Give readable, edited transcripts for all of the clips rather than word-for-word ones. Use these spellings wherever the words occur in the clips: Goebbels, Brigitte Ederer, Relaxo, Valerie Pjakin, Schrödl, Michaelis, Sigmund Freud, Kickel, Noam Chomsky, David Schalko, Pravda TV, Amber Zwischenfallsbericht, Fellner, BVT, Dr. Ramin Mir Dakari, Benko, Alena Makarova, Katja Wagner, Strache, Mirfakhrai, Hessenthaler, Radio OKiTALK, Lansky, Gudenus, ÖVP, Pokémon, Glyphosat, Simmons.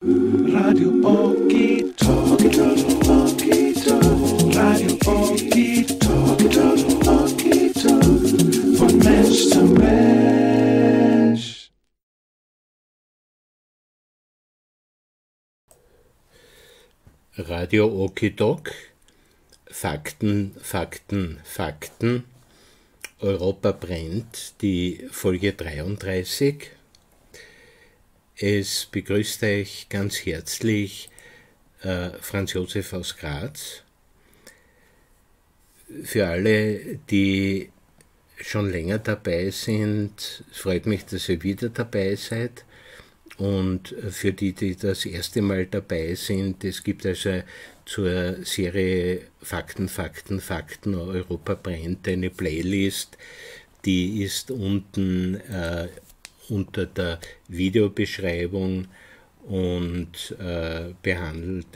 Radio OKiTALK, Radio OKiTALK, von Mensch zu Mensch. Radio OKiTALK, Fakten, Fakten, Fakten. Europa brennt, die Folge 33. Es begrüßt euch ganz herzlich Franz Josef aus Graz. Für alle, die schon länger dabei sind, es freut mich, dass ihr wieder dabei seid. Und für die, die das erste Mal dabei sind, es gibt also zur Serie Fakten, Fakten, Fakten, Europa brennt, eine Playlist, die ist unten unter der Videobeschreibung und behandelt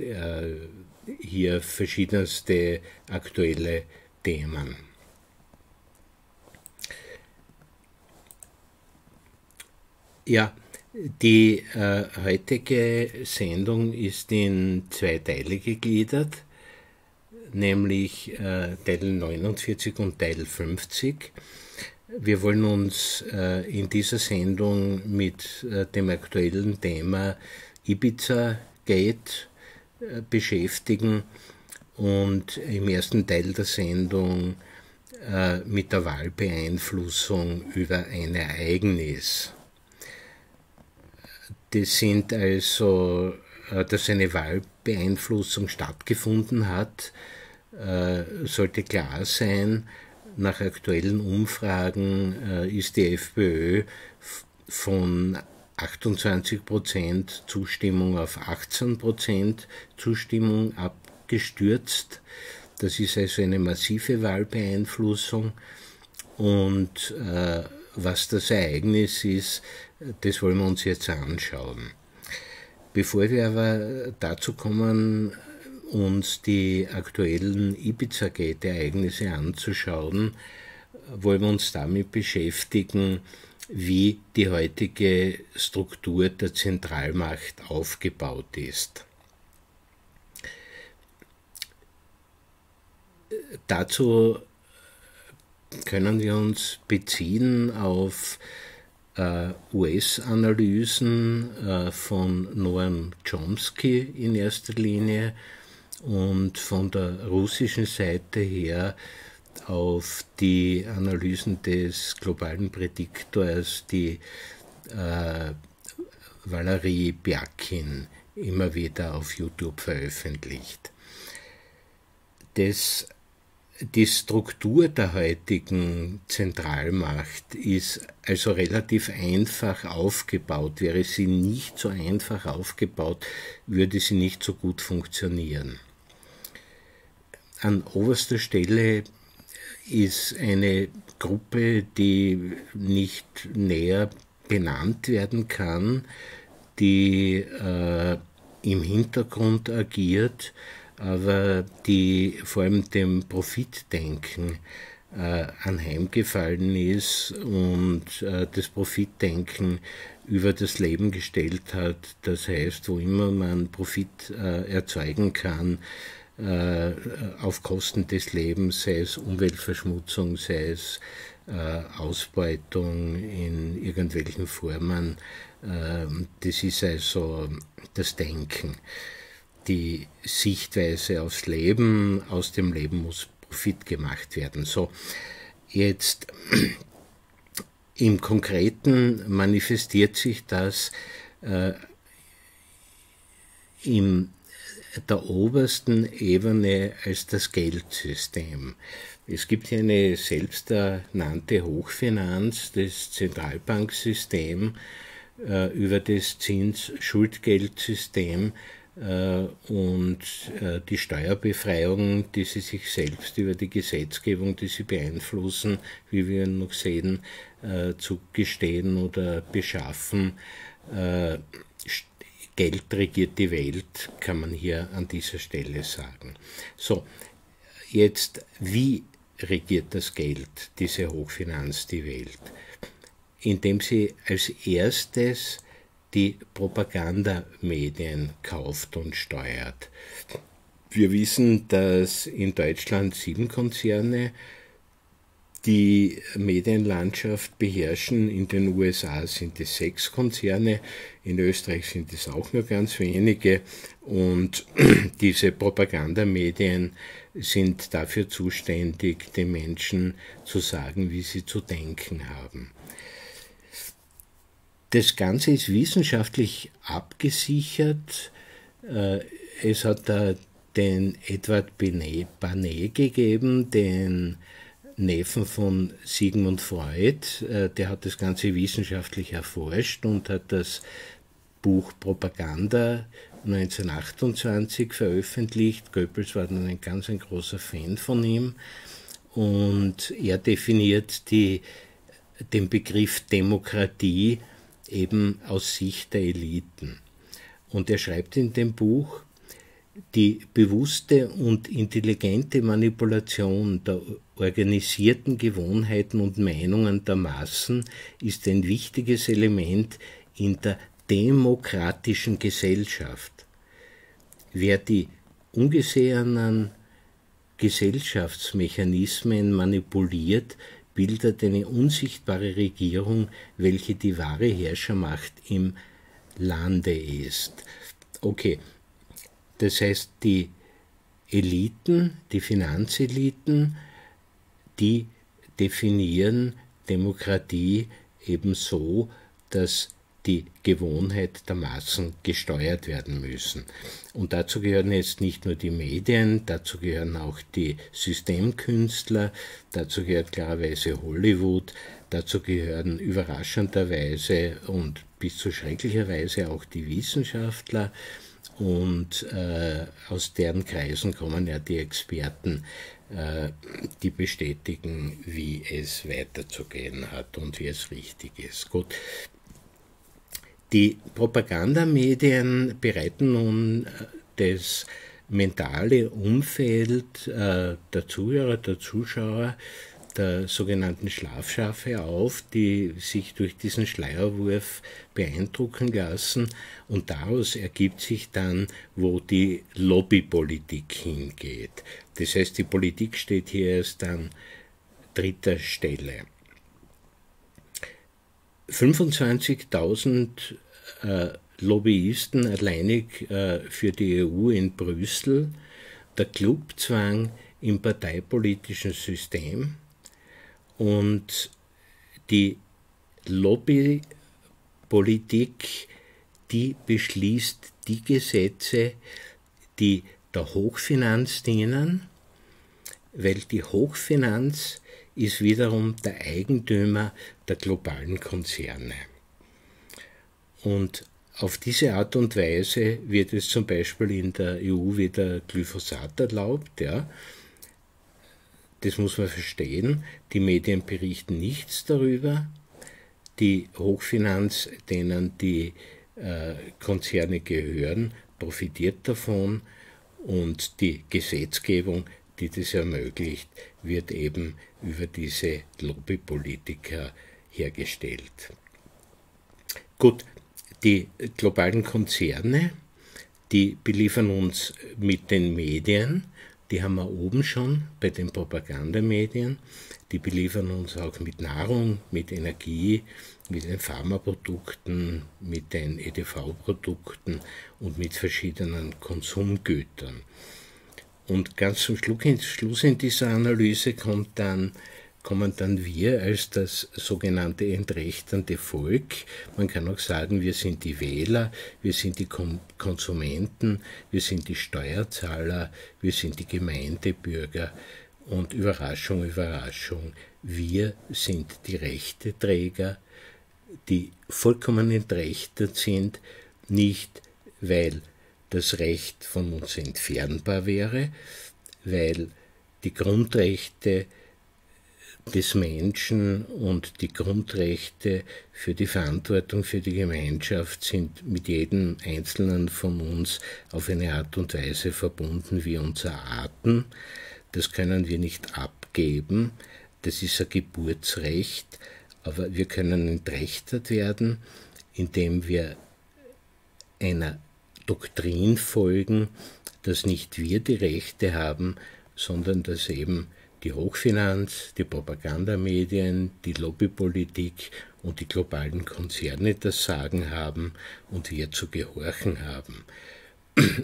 hier verschiedenste aktuelle Themen. Ja, die heutige Sendung ist in zwei Teile gegliedert, nämlich Teil 49 und Teil 50. Wir wollen uns in dieser Sendung mit dem aktuellen Thema Ibiza-Gate beschäftigen und im ersten Teil der Sendung mit der Wahlbeeinflussung über ein Ereignis. Das sind also, dass eine Wahlbeeinflussung stattgefunden hat, sollte klar sein. Nach aktuellen Umfragen ist die FPÖ von 28% Zustimmung auf 18% Zustimmung abgestürzt. Das ist also eine massive Wahlbeeinflussung. Und was das Ereignis ist, das wollen wir uns jetzt anschauen. Bevor wir aber dazu kommen, uns die aktuellen Ibiza-Gate-Ereignisse anzuschauen, wollen wir uns damit beschäftigen, wie die heutige Struktur der Zentralmacht aufgebaut ist. Dazu können wir uns beziehen auf US-Analysen von Noam Chomsky in erster Linie, und von der russischen Seite her auf die Analysen des globalen Prädiktors, die Valerie Pjakin immer wieder auf YouTube veröffentlicht. Die Struktur der heutigen Zentralmacht ist also relativ einfach aufgebaut. Wäre sie nicht so einfach aufgebaut, würde sie nicht so gut funktionieren. An oberster Stelle ist eine Gruppe, die nicht näher benannt werden kann, die im Hintergrund agiert, aber die vor allem dem Profitdenken anheimgefallen ist und das Profitdenken über das Leben gestellt hat. Das heißt, wo immer man Profit erzeugen kann, auf Kosten des Lebens, sei es Umweltverschmutzung, sei es Ausbeutung in irgendwelchen Formen. Das ist also das Denken. Die Sichtweise aufs Leben, aus dem Leben muss Profit gemacht werden. So, jetzt im Konkreten manifestiert sich das in der obersten Ebene als das Geldsystem. Es gibt hier eine selbsternannte Hochfinanz, das Zentralbanksystem, über das Zins-Schuldgeldsystem und die Steuerbefreiung, die sie sich selbst über die Gesetzgebung, die sie beeinflussen, wie wir noch sehen, zugestehen oder beschaffen. Geld regiert die Welt, kann man hier an dieser Stelle sagen. So, jetzt, wie regiert das Geld, diese Hochfinanz, die Welt? Indem sie als erstes die Propagandamedien kauft und steuert. Wir wissen, dass in Deutschland 7 Konzerne die Medienlandschaft beherrschen, in den USA sind es 6 Konzerne, in Österreich sind es auch nur ganz wenige, und diese Propagandamedien sind dafür zuständig, den Menschen zu sagen, wie sie zu denken haben. Das Ganze ist wissenschaftlich abgesichert. Es hat da den Edward Bernays gegeben, den Neffen von Sigmund Freud, der hat das Ganze wissenschaftlich erforscht und hat das Buch Propaganda 1928 veröffentlicht. Goebbels war dann ein großer Fan von ihm, und er definiert den Begriff Demokratie eben aus Sicht der Eliten. Und er schreibt in dem Buch: Die bewusste und intelligente Manipulation der organisierten Gewohnheiten und Meinungen der Massen ist ein wichtiges Element in der demokratischen Gesellschaft. Wer die ungesehenen Gesellschaftsmechanismen manipuliert, bildet eine unsichtbare Regierung, welche die wahre Herrschermacht im Lande ist. Okay. Das heißt, die Eliten, die Finanzeliten, die definieren Demokratie eben so, dass die Gewohnheit der Massen gesteuert werden müssen. Und dazu gehören jetzt nicht nur die Medien, dazu gehören auch die Systemkünstler, dazu gehört klarerweise Hollywood, dazu gehören überraschenderweise und bis zu schrecklicherweise auch die Wissenschaftler. Und aus deren Kreisen kommen ja die Experten, die bestätigen, wie es weiterzugehen hat und wie es richtig ist. Gut. Die Propagandamedien bereiten nun das mentale Umfeld der Zuhörer, der Zuschauer, der sogenannten Schlafschafe auf, die sich durch diesen Schleierwurf beeindrucken lassen, und daraus ergibt sich dann, wo die Lobbypolitik hingeht. Das heißt, die Politik steht hier erst an dritter Stelle. 25.000 Lobbyisten alleinig für die EU in Brüssel, der Clubzwang im parteipolitischen System, und die Lobbypolitik, die beschließt die Gesetze, die der Hochfinanz dienen, weil die Hochfinanz ist wiederum der Eigentümer der globalen Konzerne. Und auf diese Art und Weise wird es zum Beispiel in der EU wieder Glyphosat erlaubt, ja. Das muss man verstehen, die Medien berichten nichts darüber, die Hochfinanz, denen die Konzerne gehören, profitiert davon, und die Gesetzgebung, die das ermöglicht, wird eben über diese Lobbypolitiker hergestellt. Gut, die globalen Konzerne, die beliefern uns mit den Medien. Die haben wir oben schon bei den Propagandamedien, die beliefern uns auch mit Nahrung, mit Energie, mit den Pharmaprodukten, mit den EDV-Produkten und mit verschiedenen Konsumgütern. Und ganz zum Schluss in dieser Analyse kommen dann wir als das sogenannte entrechternde Volk. Man kann auch sagen, wir sind die Wähler, wir sind die Konsumenten, wir sind die Steuerzahler, wir sind die Gemeindebürger, und Überraschung, Überraschung, wir sind die Rechteträger, die vollkommen entrechtert sind, nicht weil das Recht von uns entfernbar wäre, weil die Grundrechte des Menschen und die Grundrechte für die Verantwortung für die Gemeinschaft sind mit jedem Einzelnen von uns auf eine Art und Weise verbunden wie unser Atem. Das können wir nicht abgeben, das ist ein Geburtsrecht, aber wir können entrechtert werden, indem wir einer Doktrin folgen, dass nicht wir die Rechte haben, sondern dass eben die Hochfinanz, die Propagandamedien, die Lobbypolitik und die globalen Konzerne das Sagen haben und wir zu gehorchen haben.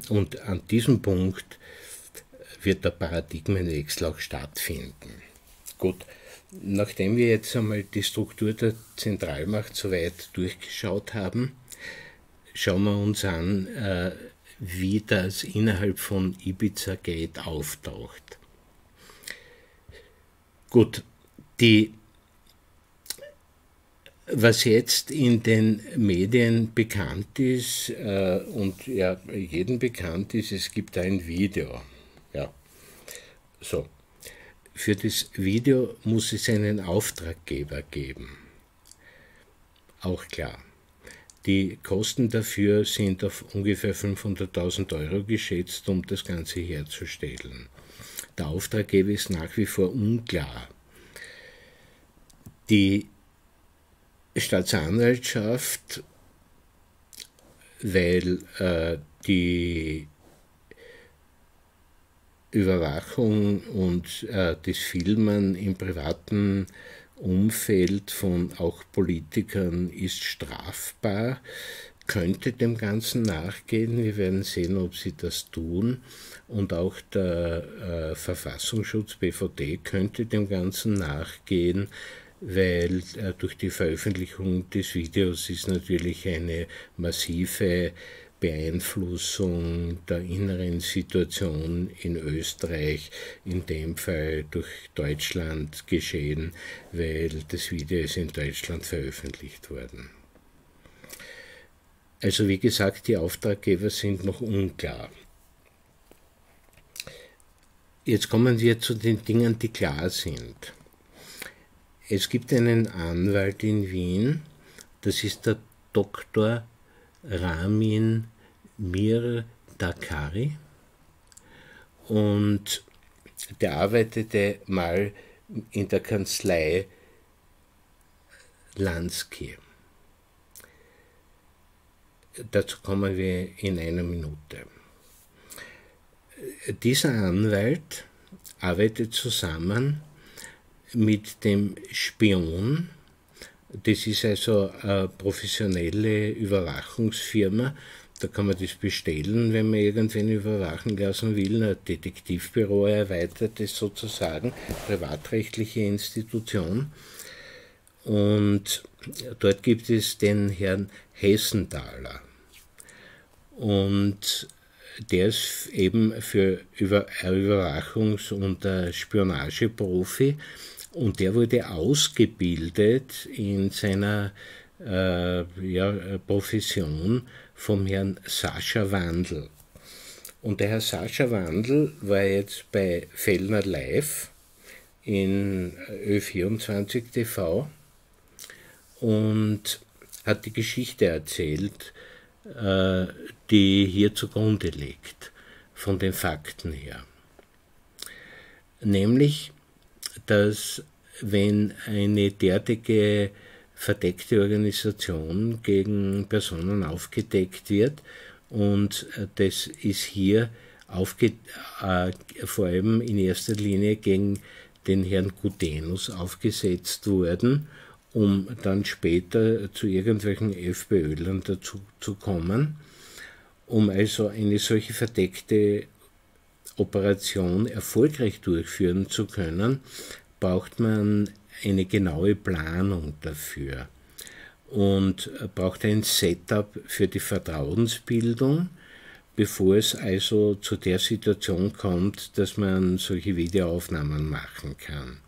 Und an diesem Punkt wird der Paradigmenwechsel auch stattfinden. Gut, nachdem wir jetzt einmal die Struktur der Zentralmacht soweit durchgeschaut haben, schauen wir uns an, wie das innerhalb von Ibiza-Gate auftaucht. Gut, was jetzt in den Medien bekannt ist und ja, jedem bekannt ist, es gibt ein Video. Ja. So. Für das Video muss es einen Auftraggeber geben. Auch klar. Die Kosten dafür sind auf ungefähr 500.000 € geschätzt, um das Ganze herzustellen. Der Auftraggeber ist nach wie vor unklar. Die Staatsanwaltschaft, weil die Überwachung und das Filmen im privaten Umfeld von auch Politikern ist strafbar, könnte dem Ganzen nachgehen. Wir werden sehen, ob sie das tun. Und auch der Verfassungsschutz BVT könnte dem Ganzen nachgehen, weil durch die Veröffentlichung des Videos ist natürlich eine massive Beeinflussung der inneren Situation in Österreich, in dem Fall durch Deutschland geschehen, weil das Video ist in Deutschland veröffentlicht worden. Also wie gesagt, die Auftraggeber sind noch unklar. Jetzt kommen wir zu den Dingen, die klar sind. Es gibt einen Anwalt in Wien, das ist der Dr. Ramin Mir Dakari, und der arbeitete mal in der Kanzlei Lansky. Dazu kommen wir in einer Minute. Dieser Anwalt arbeitet zusammen mit dem Spion. Das ist also eine professionelle Überwachungsfirma. Da kann man das bestellen, wenn man irgendwen überwachen lassen will. Ein Detektivbüro, erweitert es sozusagen, privatrechtliche Institution. Und dort gibt es den Herrn Hessenthaler. Und der ist eben für Überwachungs- und Spionageprofi. Und der wurde ausgebildet in seiner Profession vom Herrn Sascha Wandel. Und der Herr Sascha Wandel war jetzt bei Fellner Live in Ö24 TV und hat die Geschichte erzählt, die hier zugrunde liegt, von den Fakten her. Nämlich, dass wenn eine derartige verdeckte Organisation gegen Personen aufgedeckt wird, und das ist hier vor allem in erster Linie gegen den Herrn Gudenus aufgesetzt worden, um dann später zu irgendwelchen FPÖlern dazu zu kommen, um also eine solche verdeckte Operation erfolgreich durchführen zu können, braucht man eine genaue Planung dafür und braucht ein Setup für die Vertrauensbildung, bevor es also zu der Situation kommt, dass man solche Videoaufnahmen machen kann.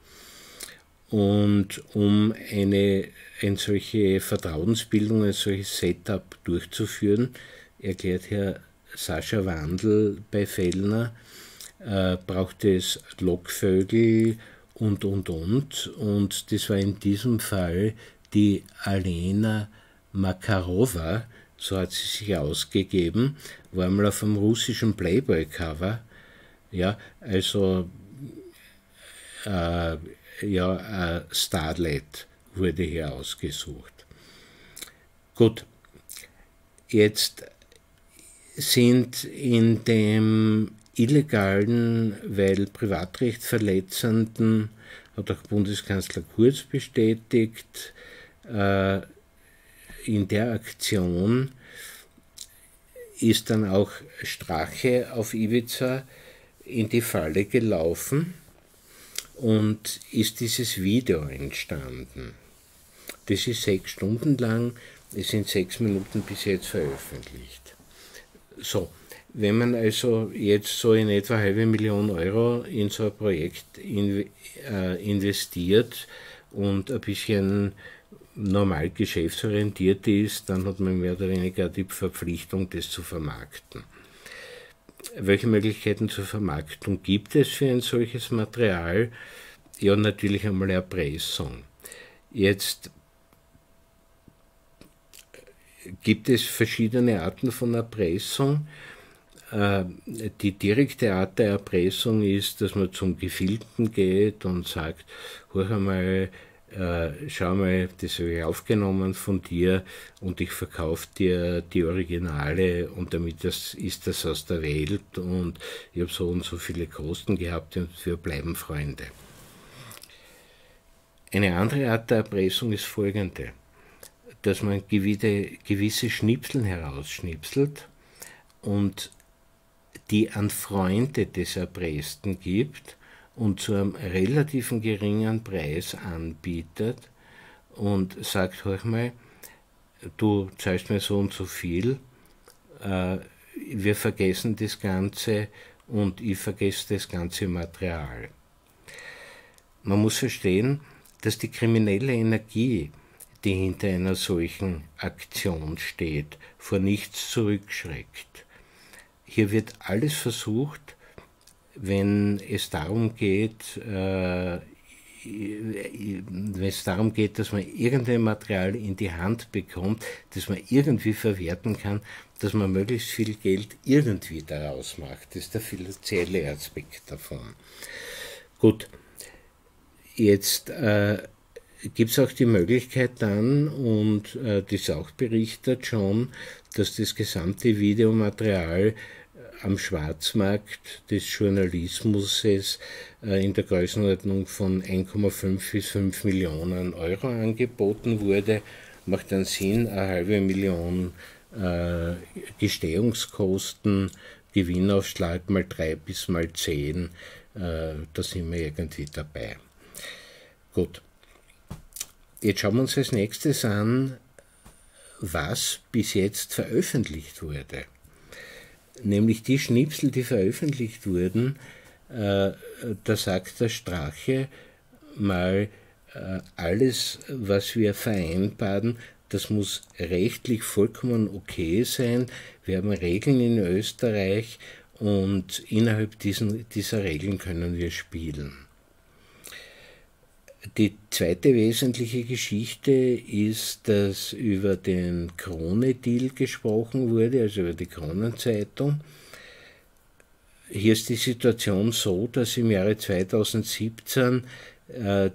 Und um eine solche Vertrauensbildung, ein solches Setup durchzuführen, erklärt Herr Sascha Wandel bei Fellner, braucht es Lockvögel und. Und das war in diesem Fall die Alena Makarova, so hat sie sich ausgegeben, war mal auf einem russischen Playboy-Cover. Ja, also Starlet wurde hier ausgesucht. Gut, jetzt sind in dem illegalen, weil privatrechtsverletzenden, hat auch Bundeskanzler Kurz bestätigt, in der Aktion ist dann auch Strache auf Ibiza in die Falle gelaufen und ist dieses Video entstanden. Das ist 6 Stunden lang, es sind 6 Minuten bis jetzt veröffentlicht. So, wenn man also jetzt so in etwa 500.000 Euro in so ein Projekt investiert und ein bisschen normal geschäftsorientiert ist, dann hat man mehr oder weniger die Verpflichtung, das zu vermarkten. Welche Möglichkeiten zur Vermarktung gibt es für ein solches Material? Ja, natürlich einmal Erpressung. Jetzt gibt es verschiedene Arten von Erpressung. Die direkte Art der Erpressung ist, dass man zum Gefilmten geht und sagt, hör einmal, schau mal, das habe ich aufgenommen von dir und ich verkaufe dir die Originale und damit ist das aus der Welt und ich habe so und so viele Kosten gehabt und wir bleiben Freunde. Eine andere Art der Erpressung ist folgende, dass man gewisse Schnipsel herausschnipselt und die an Freunde des Erpressten gibt und zu einem relativen geringen Preis anbietet und sagt, hör mal, du zahlst mir so und so viel, wir vergessen das Ganze und ich vergesse das ganze Material. Man muss verstehen, dass die kriminelle Energie, die hinter einer solchen Aktion steht, vor nichts zurückschreckt. Hier wird alles versucht, wenn es darum geht, dass man irgendein Material in die Hand bekommt, das man irgendwie verwerten kann, dass man möglichst viel Geld irgendwie daraus macht. Das ist der finanzielle Aspekt davon. Gut, jetzt gibt es auch die Möglichkeit dann, und das ist auch berichtet schon, dass das gesamte Videomaterial am Schwarzmarkt des Journalismus in der Größenordnung von 1,5 bis 5 Millionen Euro angeboten wurde. Macht dann Sinn, 500.000 Gestehungskosten, Gewinnaufschlag mal 3 bis mal 10, da sind wir irgendwie dabei. Gut, jetzt schauen wir uns als nächstes an, was bis jetzt veröffentlicht wurde. Nämlich die Schnipsel, die veröffentlicht wurden, da sagt der Strache mal, alles, was wir vereinbaren, das muss rechtlich vollkommen okay sein. Wir haben Regeln in Österreich und innerhalb dieser Regeln können wir spielen. Die zweite wesentliche Geschichte ist, dass über den Krone-Deal gesprochen wurde, also über die Kronenzeitung. Hier ist die Situation so, dass im Jahre 2017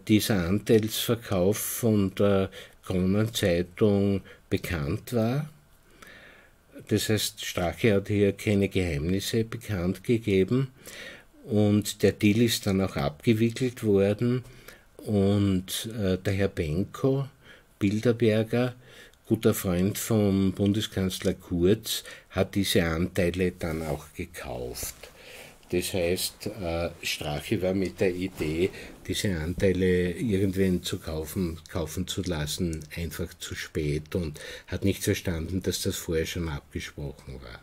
dieser Anteilsverkauf von der Kronenzeitung bekannt war. Das heißt, Strache hat hier keine Geheimnisse bekannt gegeben und der Deal ist dann auch abgewickelt worden. Und der Herr Benko, Bilderberger, guter Freund vom Bundeskanzler Kurz, hat diese Anteile dann auch gekauft. Das heißt, Strache war mit der Idee, diese Anteile irgendwen zu kaufen zu lassen, einfach zu spät und hat nicht verstanden, dass das vorher schon abgesprochen war.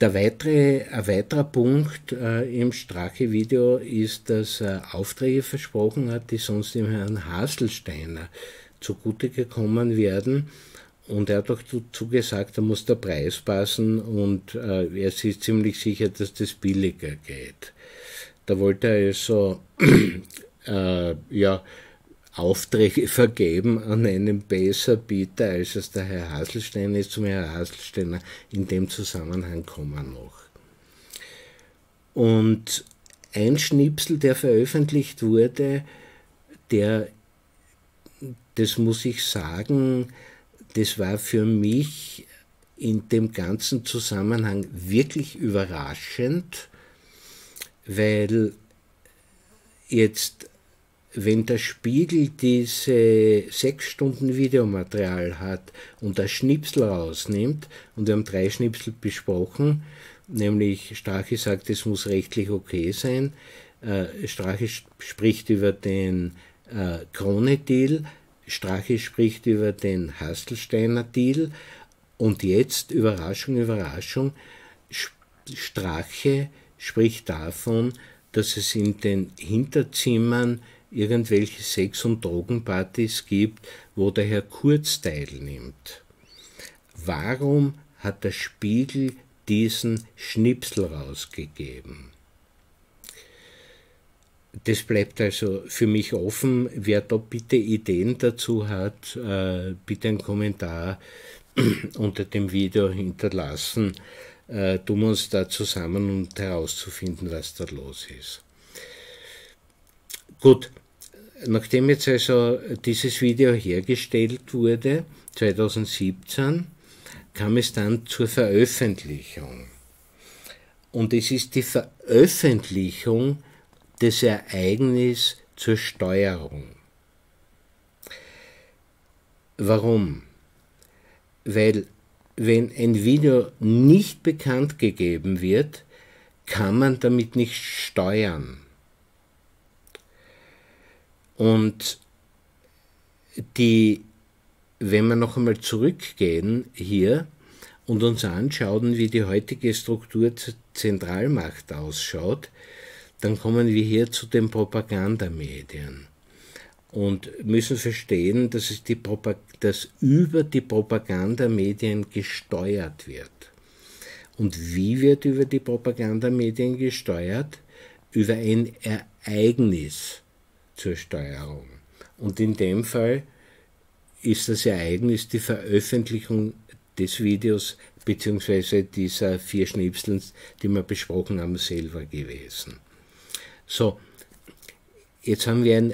Ein weiterer Punkt im Strache-Video ist, dass er Aufträge versprochen hat, die sonst dem Herrn Haselsteiner zugute gekommen werden. Und er hat auch dazu gesagt, da muss der Preis passen und er ist ziemlich sicher, dass das billiger geht. Da wollte er also Aufträge vergeben an einen Besserbieter, als es der Herr Haselsteiner ist. Zum Herrn Haselsteiner in dem Zusammenhang kommen wir noch. Und ein Schnipsel, der veröffentlicht wurde, das muss ich sagen, das war für mich in dem ganzen Zusammenhang wirklich überraschend, weil jetzt, wenn der Spiegel diese 6 Stunden Videomaterial hat und das Schnipsel rausnimmt, und wir haben 3 Schnipsel besprochen, nämlich Strache sagt, es muss rechtlich okay sein, Strache spricht über den Krone-Deal, Strache spricht über den Haselsteiner-Deal und jetzt, Überraschung, Überraschung, Strache spricht davon, dass es in den Hinterzimmern irgendwelche Sex- und Drogenpartys gibt, wo der Herr Kurz teilnimmt. Warum hat der Spiegel diesen Schnipsel rausgegeben? Das bleibt also für mich offen. Wer da bitte Ideen dazu hat, bitte einen Kommentar unter dem Video hinterlassen. Tun wir uns da zusammen, um herauszufinden, was da los ist. Gut, nachdem jetzt also dieses Video hergestellt wurde, 2017, kam es dann zur Veröffentlichung. Und es ist die Veröffentlichung des Ereignisses zur Steuerung. Warum? Weil wenn ein Video nicht bekannt gegeben wird, kann man damit nicht steuern. Und wenn wir noch einmal zurückgehen hier und uns anschauen, wie die heutige Struktur zur Zentralmacht ausschaut, dann kommen wir hier zu den Propagandamedien und müssen verstehen, dass über die Propagandamedien gesteuert wird. Und wie wird über die Propagandamedien gesteuert? Über ein Ereignis zur Steuerung. Und in dem Fall ist das Ereignis die Veröffentlichung des Videos bzw. dieser 4 Schnipseln, die wir besprochen haben, selber gewesen. So, jetzt haben wir ein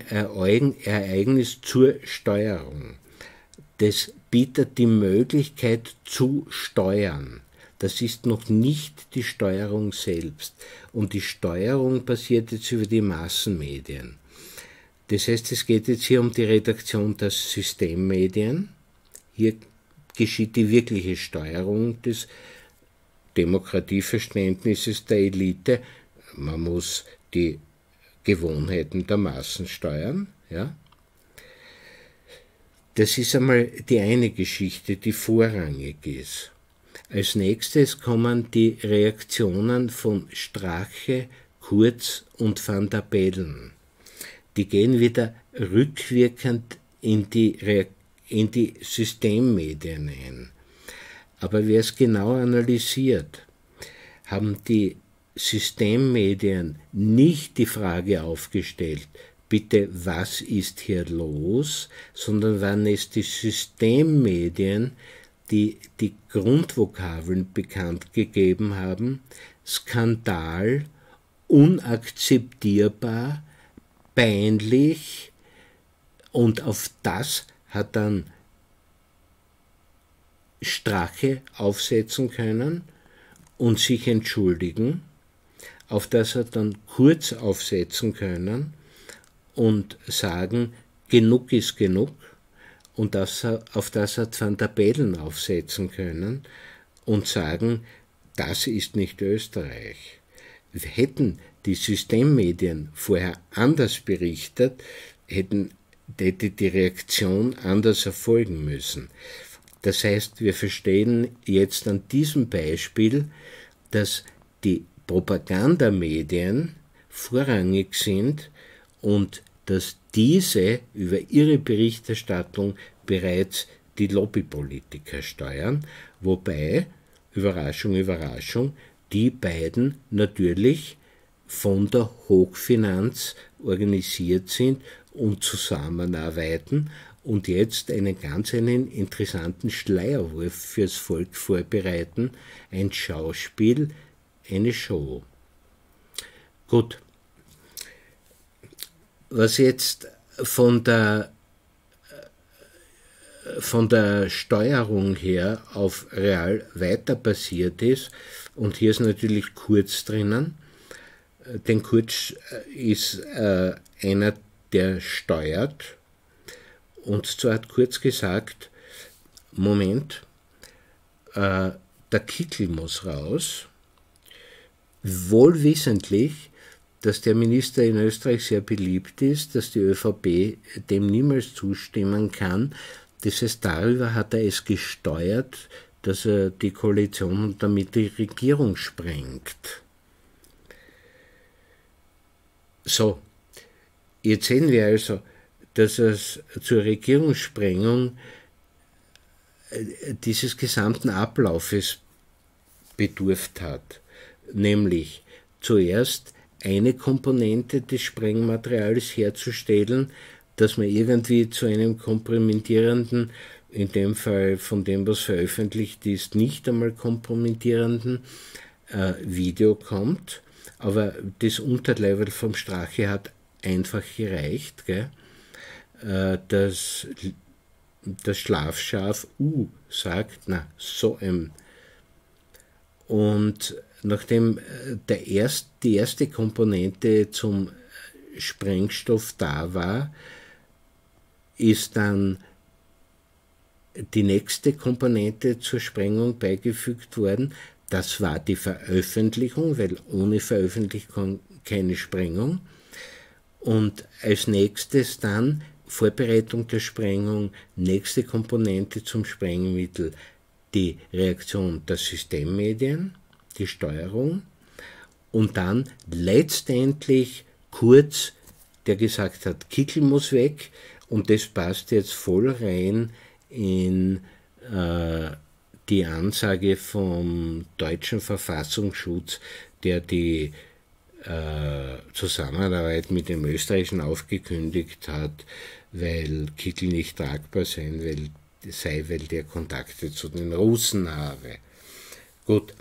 Ereignis zur Steuerung. Das bietet die Möglichkeit zu steuern. Das ist noch nicht die Steuerung selbst. Und die Steuerung passiert jetzt über die Massenmedien. Das heißt, es geht jetzt hier um die Redaktion der Systemmedien. Hier geschieht die wirkliche Steuerung des Demokratieverständnisses der Elite. Man muss die Gewohnheiten der Massen steuern. Ja? Das ist einmal die eine Geschichte, die vorrangig ist. Als nächstes kommen die Reaktionen von Strache, Kurz und Van der Bellen. Die gehen wieder rückwirkend in die Systemmedien ein. Aber wer es genau analysiert, haben die Systemmedien nicht die Frage aufgestellt, bitte, was ist hier los, sondern waren es die Systemmedien, die die Grundvokabeln bekannt gegeben haben, Skandal, unakzeptierbar, peinlich, und auf das hat dann Strache aufsetzen können und sich entschuldigen, auf das hat dann Kurz aufsetzen können und sagen, genug ist genug, und auf das hat Van der Bellen aufsetzen können und sagen, das ist nicht Österreich. Wir hätten die Systemmedien vorher anders berichtet, hätte die Reaktion anders erfolgen müssen. Das heißt, wir verstehen jetzt an diesem Beispiel, dass die Propagandamedien vorrangig sind und dass diese über ihre Berichterstattung bereits die Lobbypolitiker steuern, wobei, Überraschung, Überraschung, die beiden natürlich von der Hochfinanz organisiert sind und zusammenarbeiten und jetzt einen ganz interessanten Schleierwurf fürs Volk vorbereiten, ein Schauspiel, eine Show. Gut, was jetzt von der von der Steuerung her auf real weiter passiert ist. Und hier ist natürlich Kurz drinnen, denn Kurz ist einer, der steuert. Und zwar hat Kurz gesagt, Moment, der Kickel muss raus, wohlwissentlich, dass der Minister in Österreich sehr beliebt ist, dass die ÖVP dem niemals zustimmen kann. Das heißt, darüber hat er es gesteuert, dass er die Koalition und damit die Regierung sprengt. So, jetzt sehen wir also, dass es zur Regierungssprengung dieses gesamten Ablaufes bedurft hat. Nämlich zuerst eine Komponente des Sprengmaterials herzustellen, dass man irgendwie zu einem kompromittierenden, in dem Fall von dem, was veröffentlicht ist, nicht einmal kompromittierenden Video kommt. Aber das Unterlevel vom Strache hat einfach gereicht, gell? Dass das Schlafschaf sagt, na, so ein. Und nachdem die erste Komponente zum Sprengstoff da war, ist dann die nächste Komponente zur Sprengung beigefügt worden. Das war die Veröffentlichung, weil ohne Veröffentlichung keine Sprengung. Und als nächstes dann Vorbereitung der Sprengung, nächste Komponente zum Sprengmittel, die Reaktion der Systemmedien, die Steuerung und dann letztendlich Kurz, der gesagt hat, Kickel muss weg, und das passt jetzt voll rein in die Ansage vom deutschen Verfassungsschutz, der die Zusammenarbeit mit dem Österreichischen aufgekündigt hat, weil Kickel nicht tragbar sei, weil der Kontakte zu den Russen habe. Gut,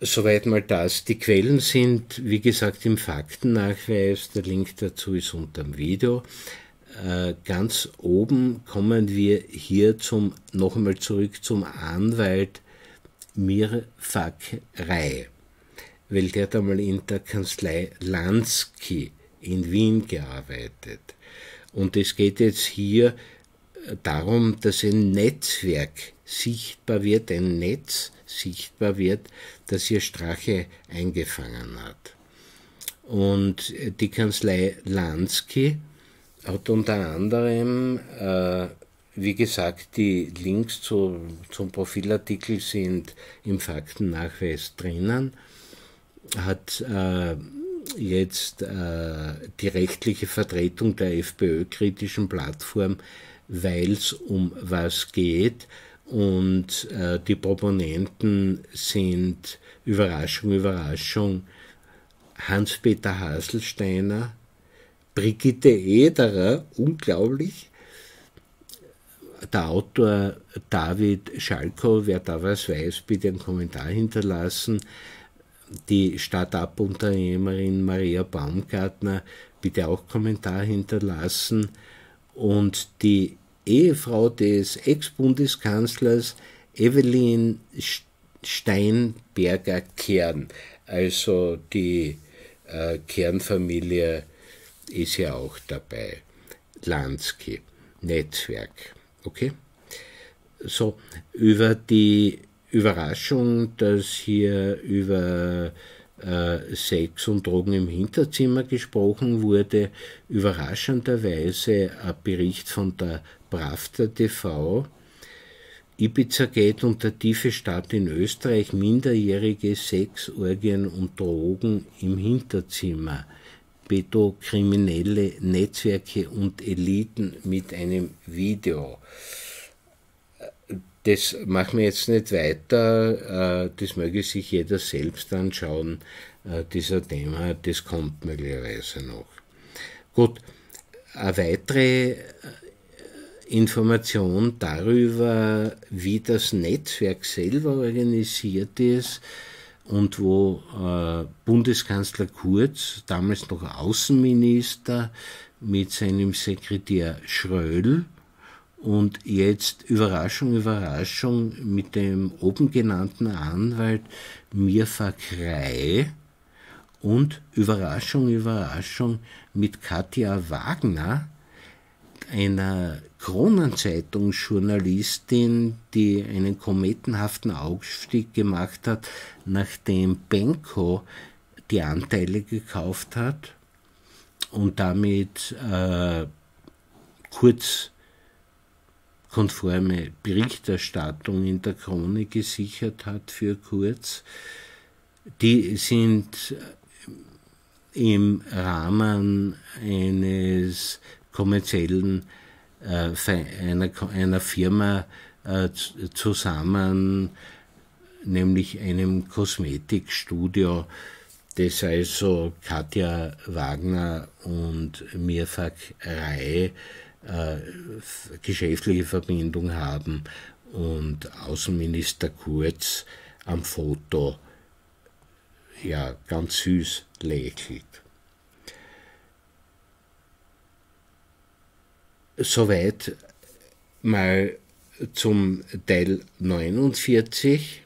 soweit mal das. Die Quellen sind, wie gesagt, im Faktennachweis. Der Link dazu ist unterm Video. Ganz oben kommen wir hier zum, noch einmal zurück zum Anwalt Mirfakhrai, weil der hat einmal in der Kanzlei Lansky in Wien gearbeitet. Und es geht jetzt hier darum, dass ein Netzwerk sichtbar wird, ein Netz sichtbar wird, das hier Strache eingefangen hat. Und die Kanzlei Lansky hat unter anderem, wie gesagt, die Links zum Profilartikel sind im Faktennachweis drinnen, hat jetzt die rechtliche Vertretung der FPÖ-kritischen Plattform, weil es um was geht, und die Proponenten sind, Überraschung, Überraschung, Hans-Peter Haselsteiner, Brigitte Ederer, unglaublich, der Autor David Schalko, wer da was weiß, bitte einen Kommentar hinterlassen, die Start-up-Unternehmerin Maria Baumgartner, bitte auch Kommentar hinterlassen, und die Ehefrau des Ex-Bundeskanzlers Evelyn Steinberger-Kern, also die Kernfamilie ist ja auch dabei, Lansky, Netzwerk, okay? So, über die Überraschung, dass hier über Sex und Drogen im Hinterzimmer gesprochen wurde, überraschenderweise ein Bericht von der Pravda TV, Ibiza-Gate und der tiefe Staat in Österreich, minderjährige Sexorgien und Drogen im Hinterzimmer, pädokriminelle Netzwerke und Eliten mit einem Video. Das machen wir jetzt nicht weiter, das möge sich jeder selbst anschauen, dieser Thema, das kommt möglicherweise noch. Gut, eine weitere Information darüber, wie das Netzwerk selber organisiert ist und wo Bundeskanzler Kurz, damals noch Außenminister, mit seinem Sekretär Schrödl Und jetzt, Überraschung, Überraschung, mit dem oben genannten Anwalt Mirfakhrai und, Überraschung, Überraschung, mit Katja Wagner, einer Kronenzeitung-Journalistin, die einen kometenhaften Aufstieg gemacht hat, nachdem Benko die Anteile gekauft hat und damit Kurz konforme Berichterstattung in der Krone gesichert hat für Kurz. Die sind im Rahmen eines kommerziellen, einer Firma zusammen, nämlich einem Kosmetikstudio, das also Katja Wagner und Mirfakhrai geschäftliche Verbindung haben und Außenminister Kurz am Foto ja ganz süß lächelt. Soweit mal zum Teil 49.